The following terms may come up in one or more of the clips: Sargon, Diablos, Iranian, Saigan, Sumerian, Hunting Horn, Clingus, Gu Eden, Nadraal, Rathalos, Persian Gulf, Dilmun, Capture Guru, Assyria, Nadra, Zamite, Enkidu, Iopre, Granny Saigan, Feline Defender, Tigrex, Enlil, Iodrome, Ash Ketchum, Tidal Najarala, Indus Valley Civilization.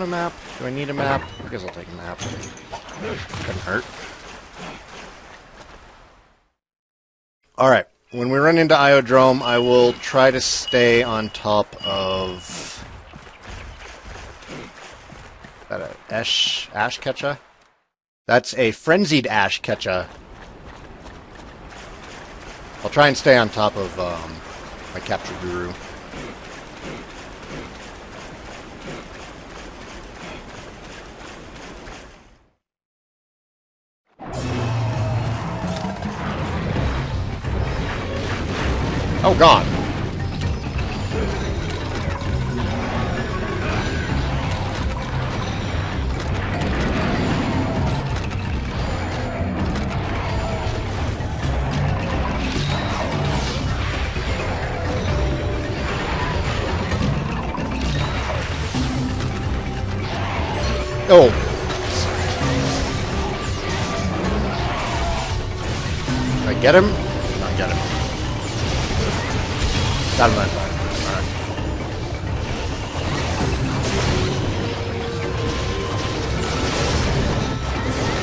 want a map? Do I need a map? I guess I'll take a map. Couldn't hurt. Alright, when we run into Iodrome, I will try to stay on top of... Is that an Ash Ketchum? That's a frenzied Ash Ketchum. I'll try and stay on top of my Capture Guru. Oh God! Oh. Did I get him? No, I got him. Got him that time.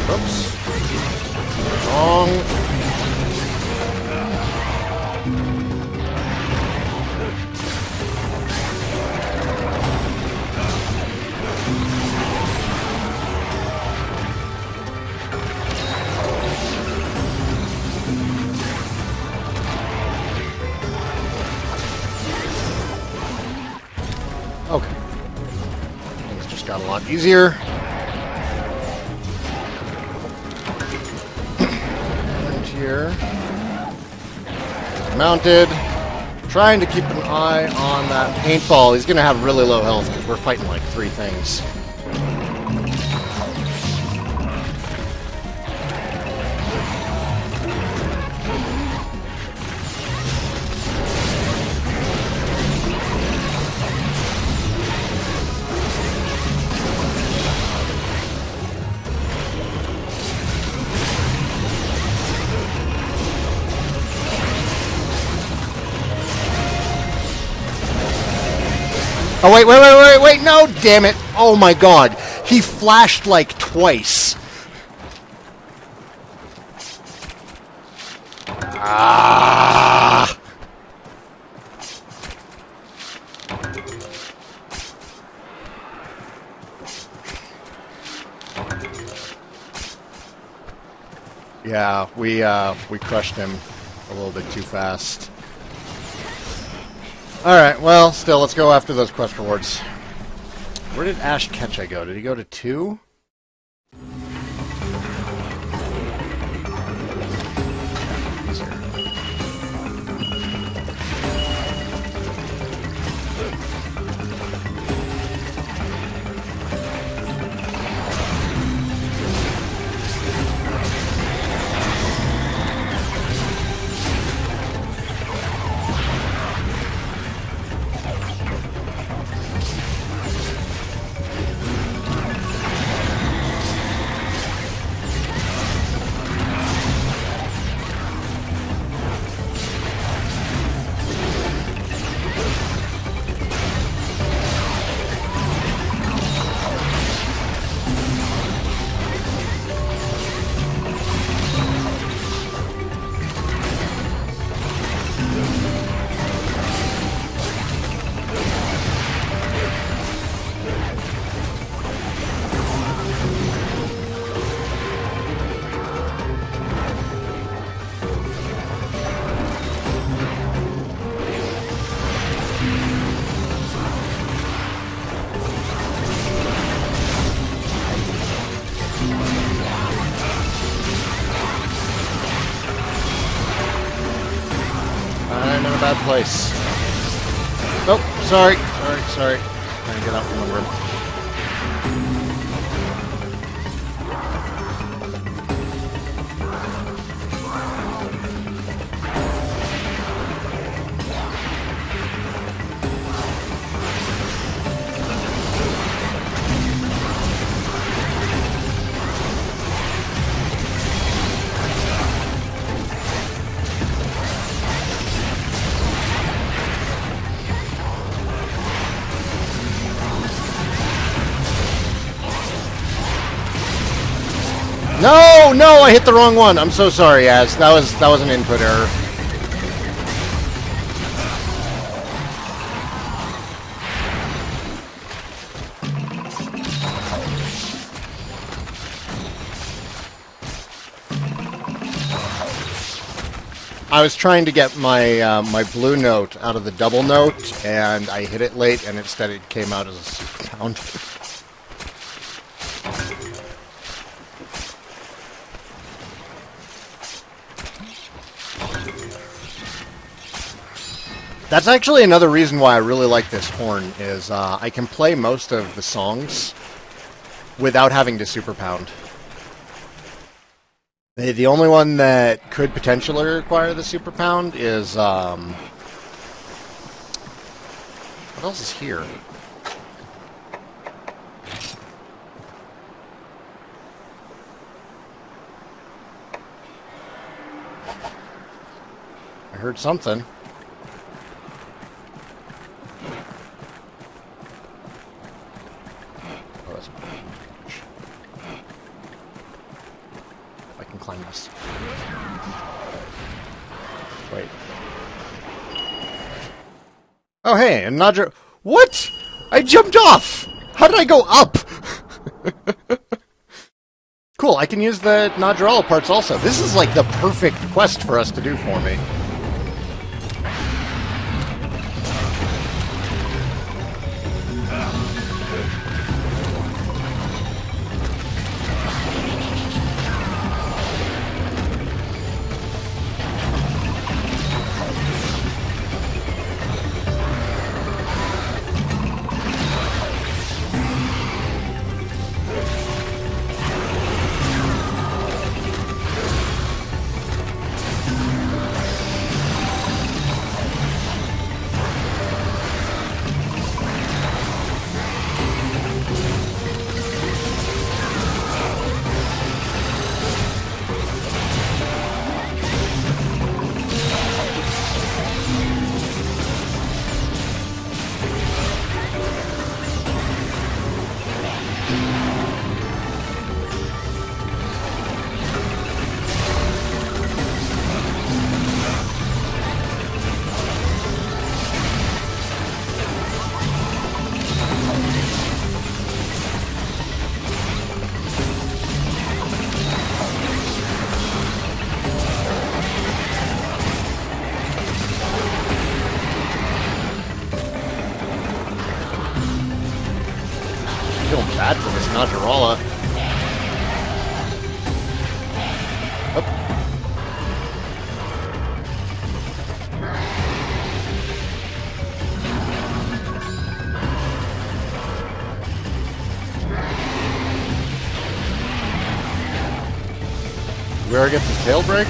Alright. Oops. Wrong. Okay. Things just got a lot easier. And here. Mounted. Trying to keep an eye on that paintball. He's going to have really low health because we're fighting like three things. Oh, wait, no, damn it. Oh, my God. He flashed, like, twice. Ah! Yeah, we crushed him a little bit too fast. Alright, well, still, let's go after those quest rewards. Where did Ash Ketchum go? Did he go to 2? Place. Oh, sorry. Trying to get out from the room. No, no, I hit the wrong one. I'm so sorry, Ash. That was an input error. I was trying to get my my blue note out of the double note, and I hit it late, and instead it came out as a sound. That's actually another reason why I really like this horn, is I can play most of the songs without having to super pound. The only one that could potentially require the super pound is, what else is here? I heard something. Clingus. Wait. Oh, hey, and Nadra. What? I jumped off! How did I go up? Cool, I can use the Nadraal parts also. This is like the perfect quest for us to do for me. Nadraala. We already get the tail break.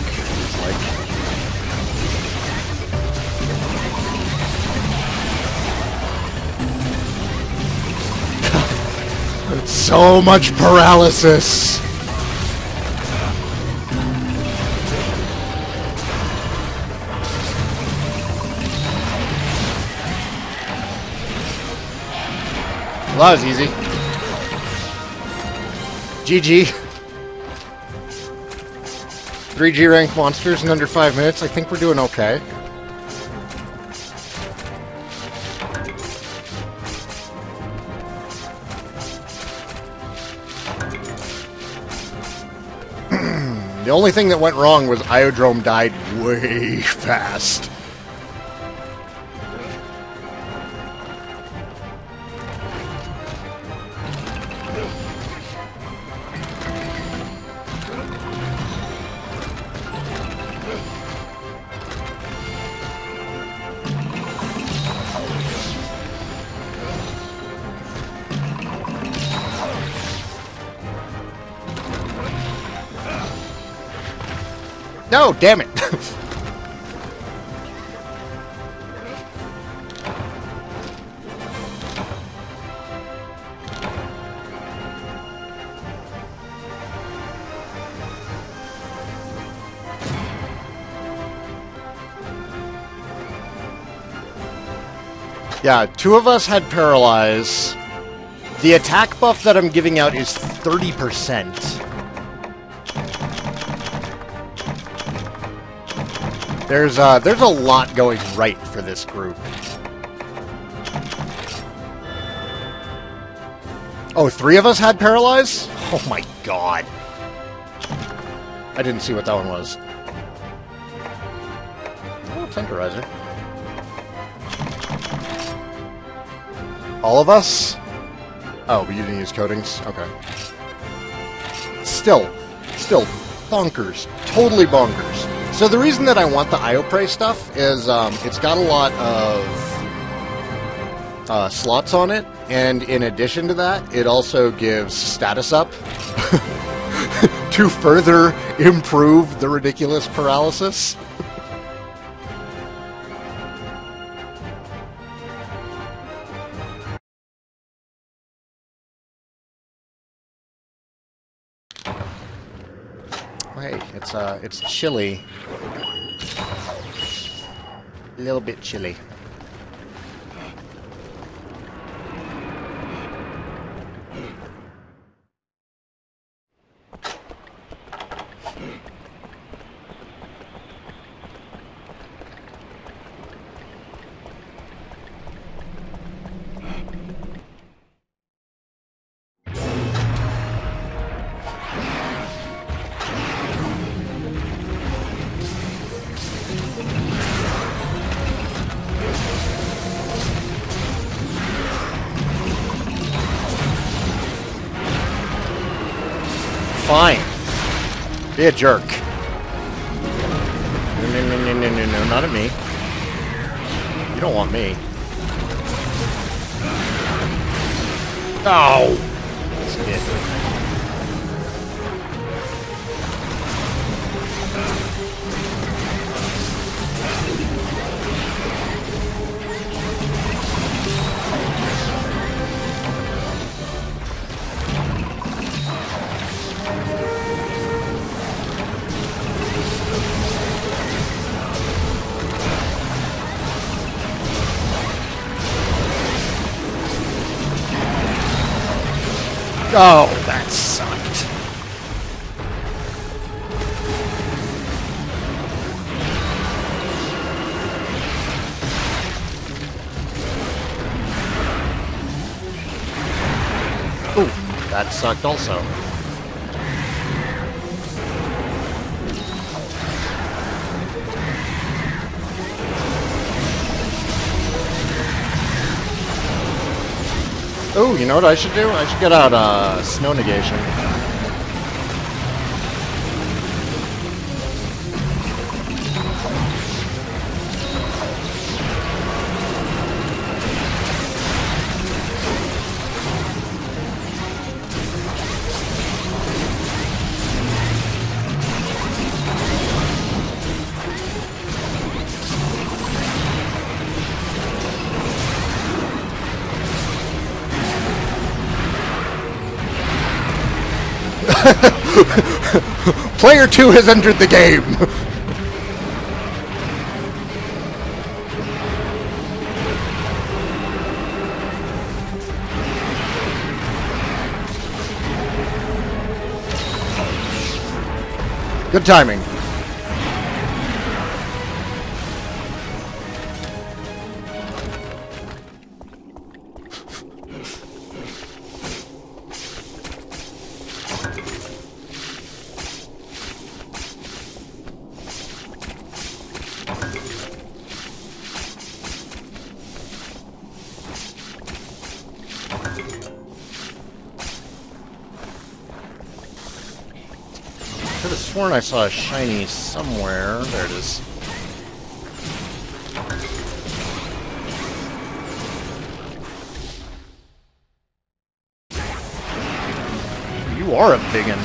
So much paralysis! Well, that was easy. GG. 3G ranked monsters in under 5 minutes. I think we're doing okay. The only thing that went wrong was Iodrome died way fast. No, damn it. Yeah, 2 of us had paralyze. The attack buff that I'm giving out is 30%. There's a lot going right for this group. Oh, three of us had Paralyze? Oh my god. I didn't see what that one was. Oh, Tenderizer. All of us? Oh, but you didn't use coatings? Okay. Still bonkers. Totally bonkers. So the reason that I want the Iopre stuff is it's got a lot of slots on it, and in addition to that, it also gives status up to further improve the ridiculous paralysis. It's chilly. A little bit chilly. Fine. Be a jerk. No, not at me. You don't want me. Ow! That's Oh, that sucked. Ooh, that sucked also. Oh, you know what I should do? I should get out Snow Negation. Player 2 has entered the game! Good timing. I saw a shiny somewhere. There it is. You are a biggin'.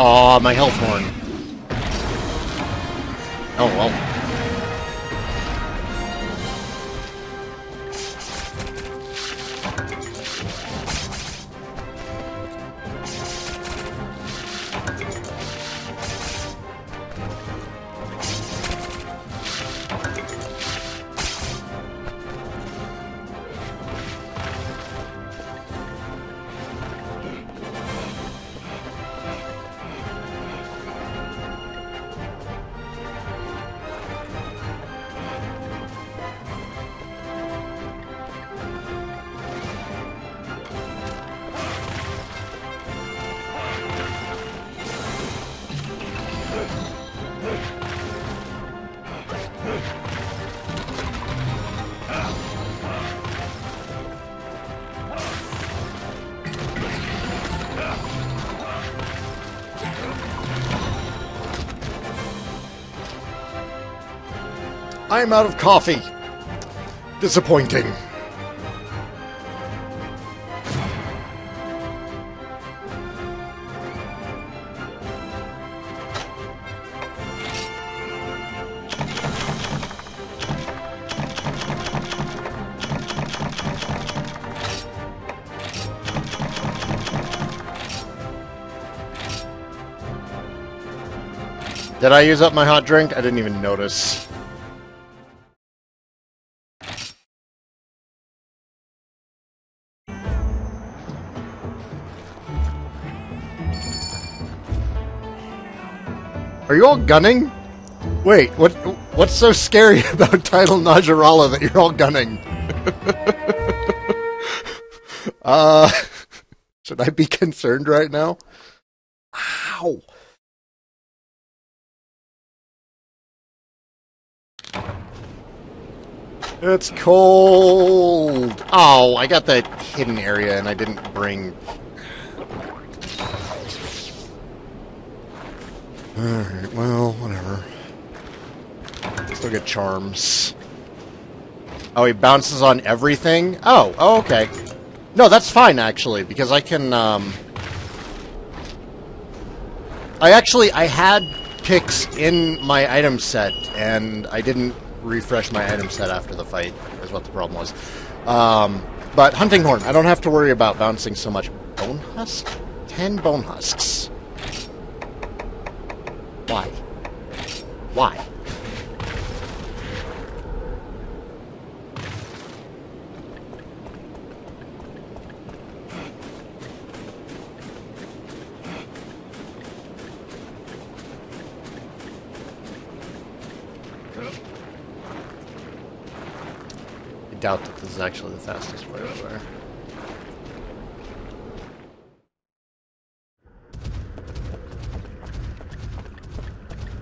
Aw, my health horn. Oh, well. I'm out of coffee. Disappointing. Did I use up my hot drink? I didn't even notice. Are you all gunning? Wait, what's so scary about Tidal Najarala that you're all gunning? Should I be concerned right now? Ow! It's cold! Oh, I got that hidden area and I didn't bring... Alright, well, whatever. Still get charms. Oh, he bounces on everything? Oh, oh, okay. No, that's fine, actually, because I can, I had picks in my item set, and I didn't refresh my item set after the fight, is what the problem was. But Hunting Horn, I don't have to worry about bouncing so much. Bone Husk? 10 Bone Husks. Why? Why? I doubt that this is actually the fastest way over.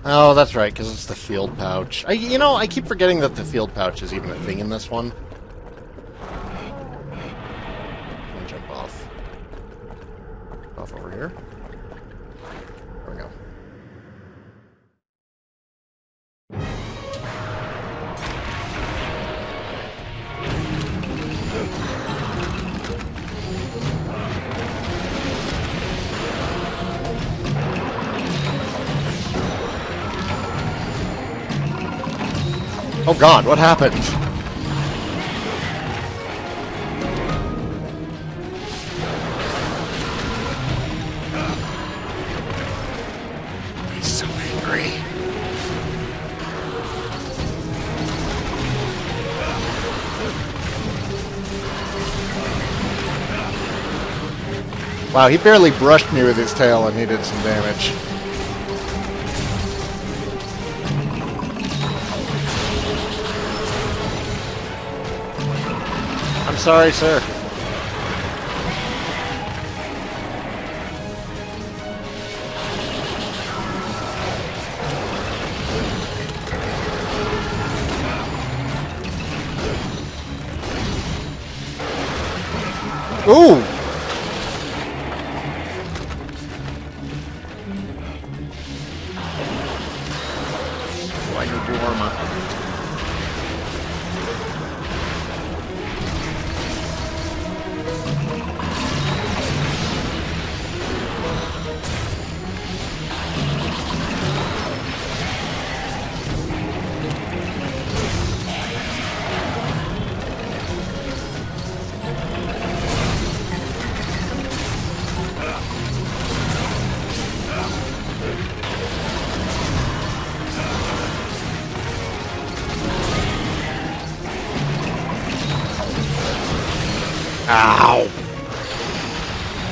Oh, that's right, because it's the field pouch. You know, I keep forgetting that the field pouch is even a thing in this one. I'm gonna jump off. Off over here. There we go. Oh god, what happened? He's so angry. Wow, he barely brushed me with his tail and he did some damage. Sorry, sir. Ooh! Ow!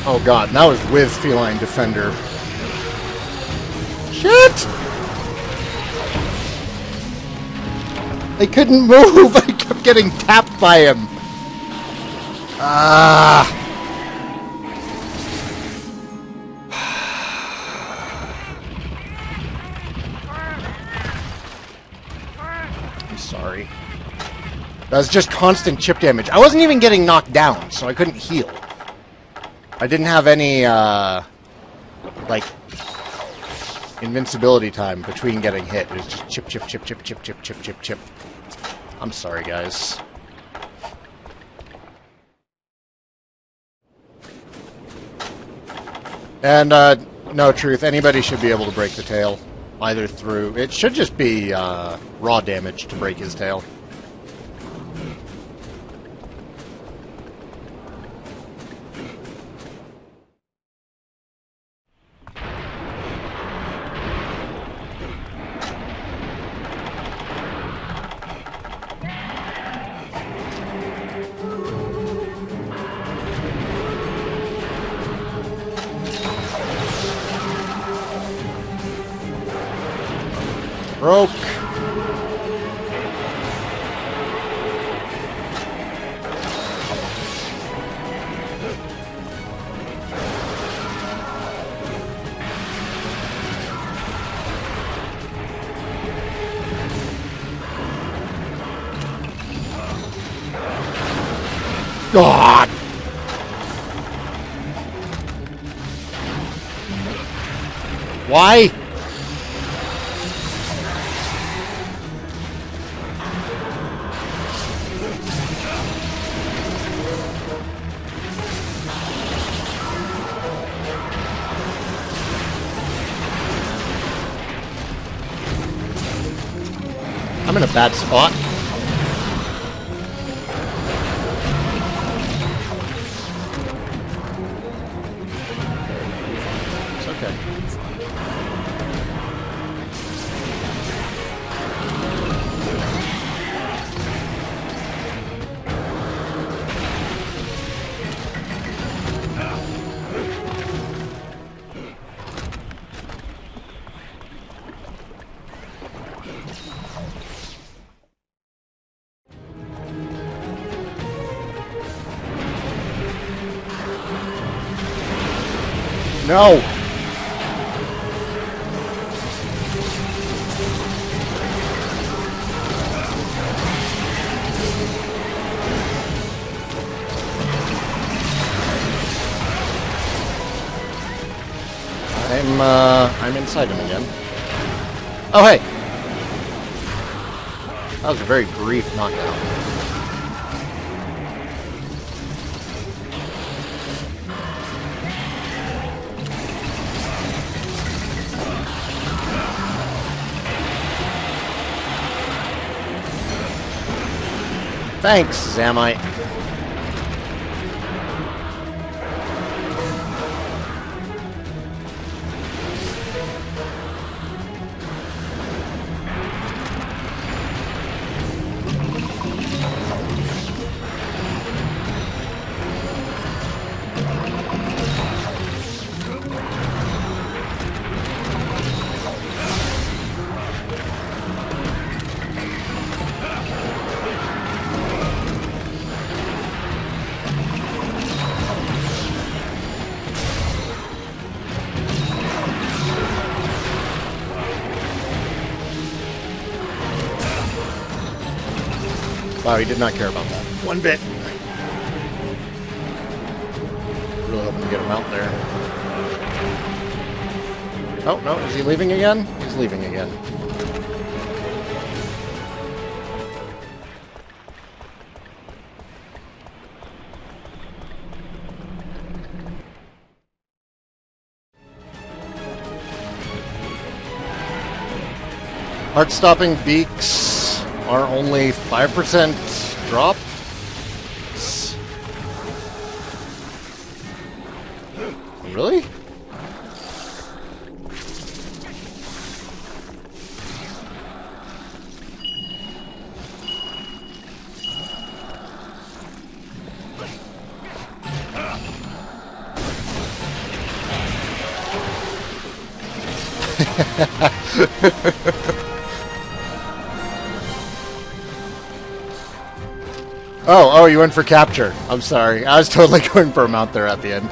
Oh god, that was with Feline Defender. Shit! I couldn't move! I kept getting tapped by him! Ah! I'm sorry. That was just constant chip damage. I wasn't even getting knocked down, so I couldn't heal. I didn't have any, like, invincibility time between getting hit. It was just chip, chip, chip, chip, chip, chip, chip, chip, chip. I'm sorry, guys. And, no truth, anybody should be able to break the tail. Either through... It should just be, raw damage to break his tail. Broke. God. Why? I'm in a bad spot. It's okay. No! I'm inside him again. Oh, hey! That was a very brief knockdown. Thanks, Zamite. Wow, he did not care about that. One bit. Really hoping to get him out there. Oh, no, is he leaving again? He's leaving again. Heart-stopping beaks. Are only 5% drop. Really? Oh, you went for capture. I'm sorry. I was totally going for a mount there at the end.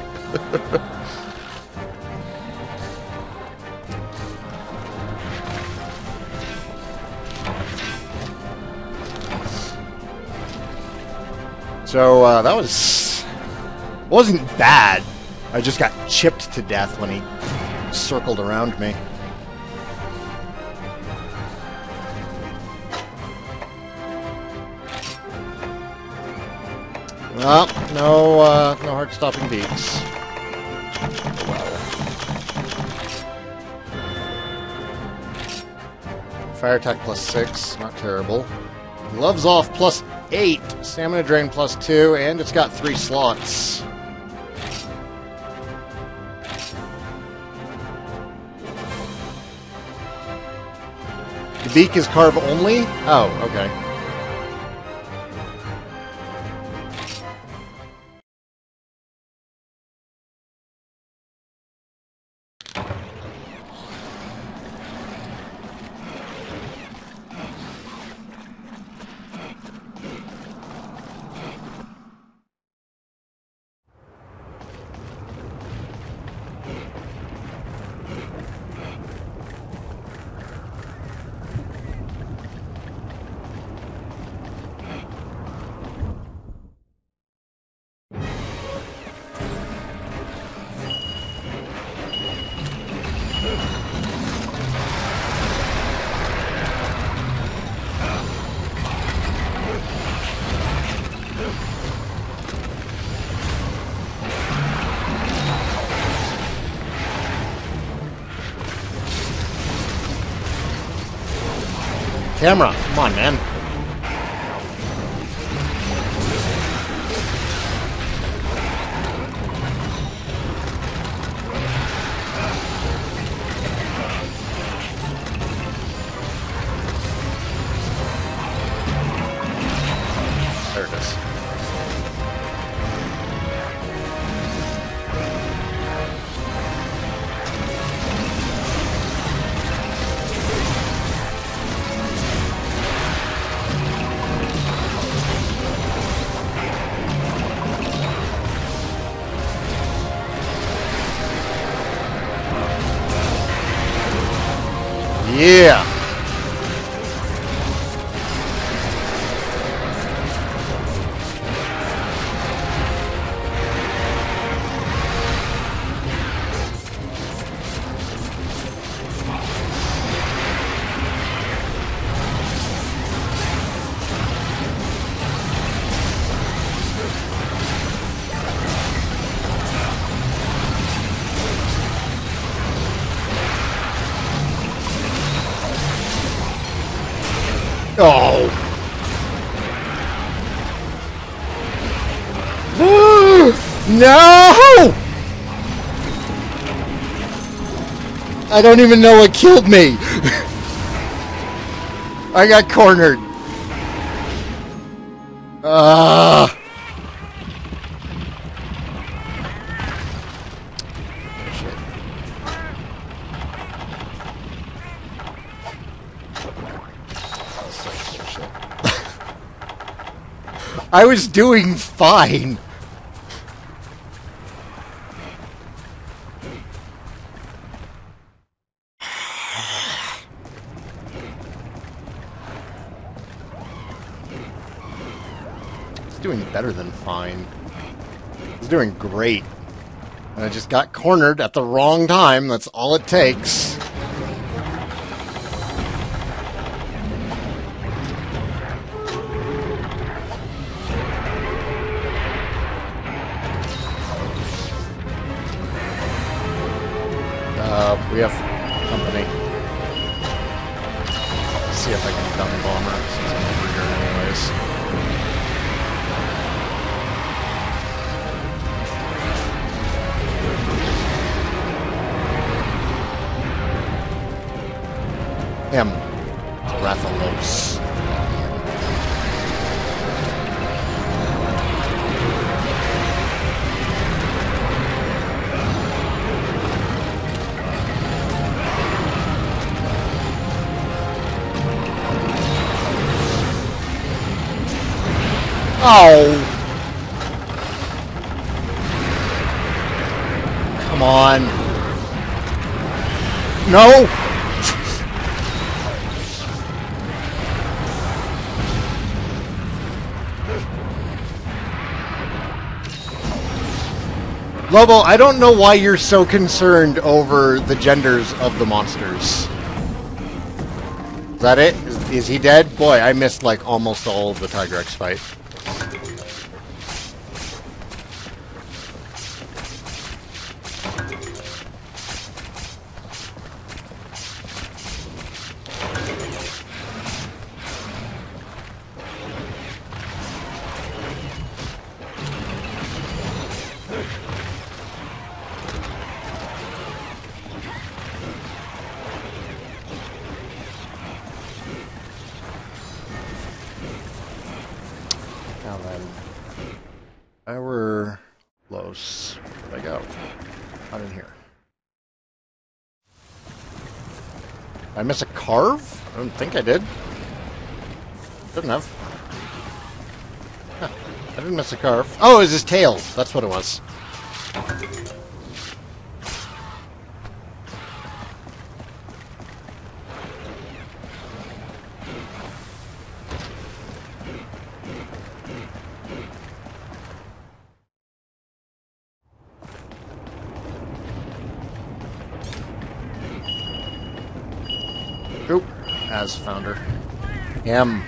So, that wasn't bad. I just got chipped to death when he circled around me. Well, no hard stopping beats. Wow. Fire attack +6, not terrible. Gloves off +8, stamina drain +2, and it's got 3 slots. The beak is carve only? Oh, okay. Camera, come on, man. There it is. Yeah. Oh! No! I don't even know what killed me! I got cornered. I was doing fine. It's doing better than fine. It's doing great. And I just got cornered at the wrong time. That's all it takes. We have company. Let's see if I can dumb bomber since I'm over here anyways. Him. Rathalos. Oh! Come on. No! Lobo, I don't know why you're so concerned over the genders of the monsters. Is that it? Is he dead? Boy, I missed like almost all of the Tigrex fight. I miss a carve? I don't think I did. Shouldn't have. Huh. I didn't miss a carve. Oh, it was his tail. That's what it was. Found her. Him.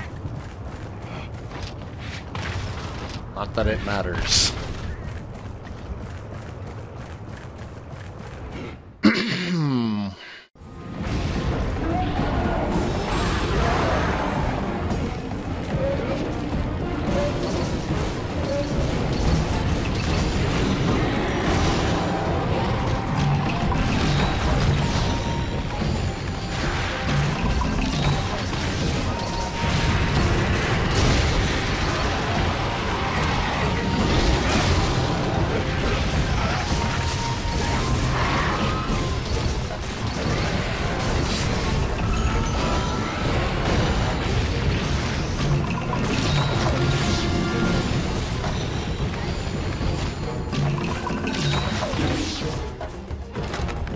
Not that it matters.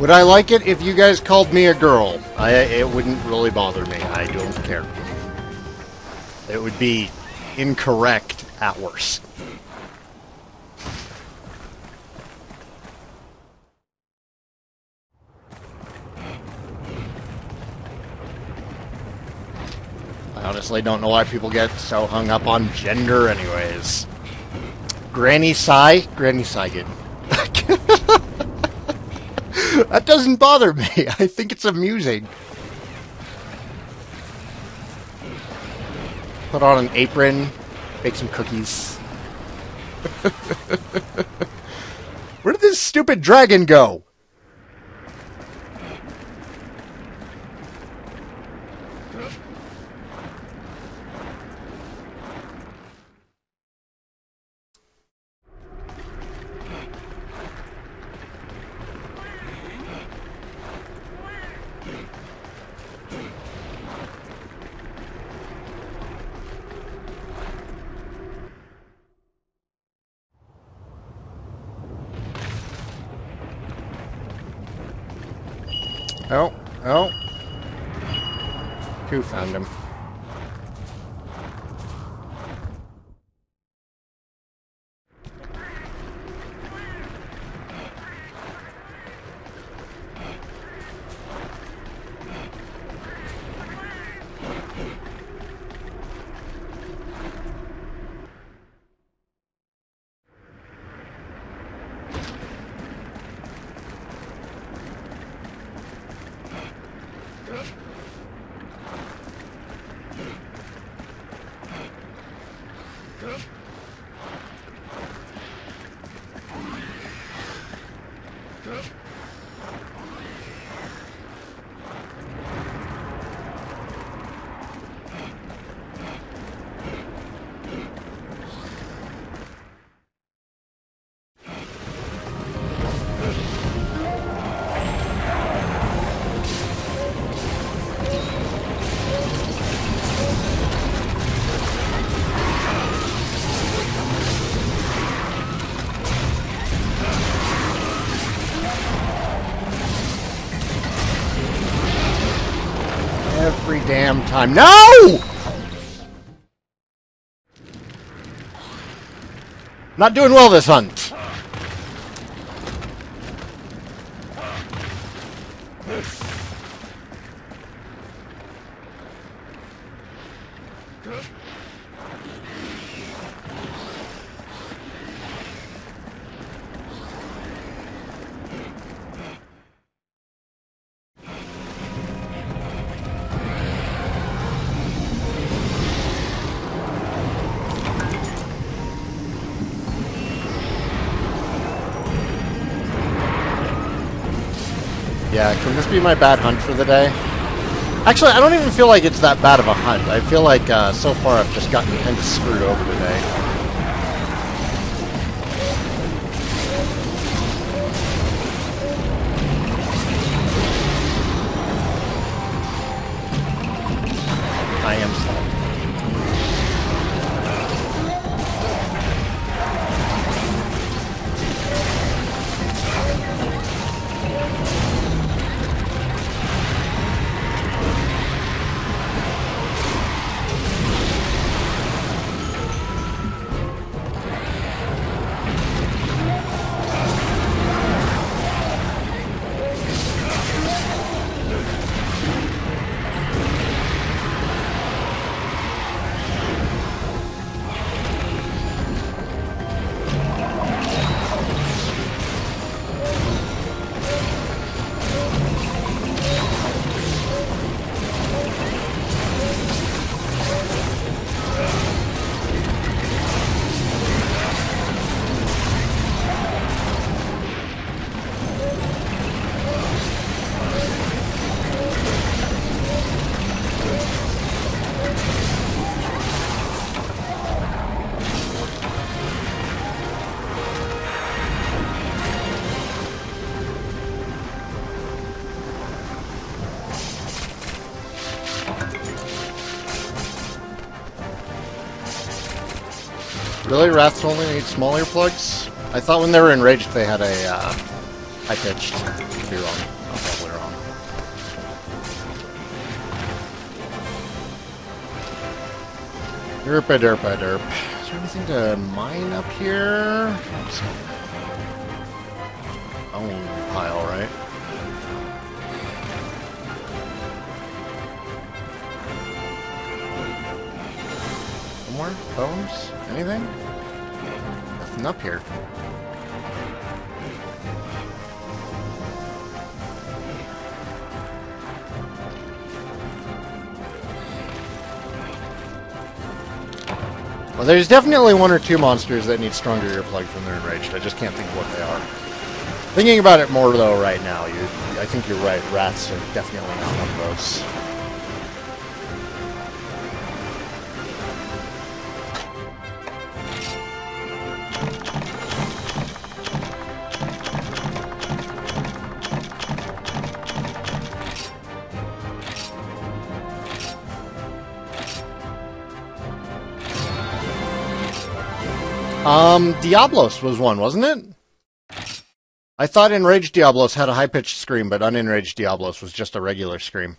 Would I like it if you guys called me a girl? It wouldn't really bother me. I don't care. It would be incorrect at worst. I honestly don't know why people get so hung up on gender anyways. Granny Sai? Granny Saigan. That doesn't bother me. I think it's amusing. Put on an apron, bake some cookies. Where did this stupid dragon go? Oh, oh. Who found him? every damn time. No! Not doing well this hunt. Yeah, can this be my bad hunt for the day? Actually, I don't even feel like it's that bad of a hunt. I feel like so far I've just gotten kind of screwed over today. Really? Wraths only need small earplugs? I thought when they were enraged they had a high-pitched. Could be wrong. I'm probably wrong. Derp a derp a derp. Is there anything to mine up here? Oh, pile, right? More bones? Anything? Nothing up here. Well, there's definitely one or two monsters that need stronger earplugs when they're enraged. I just can't think of what they are. Thinking about it more, though, right now, I think you're right. Wraths are definitely not one of those. Diablos was one, wasn't it? I thought enraged Diablos had a high-pitched scream, but unenraged Diablos was just a regular scream.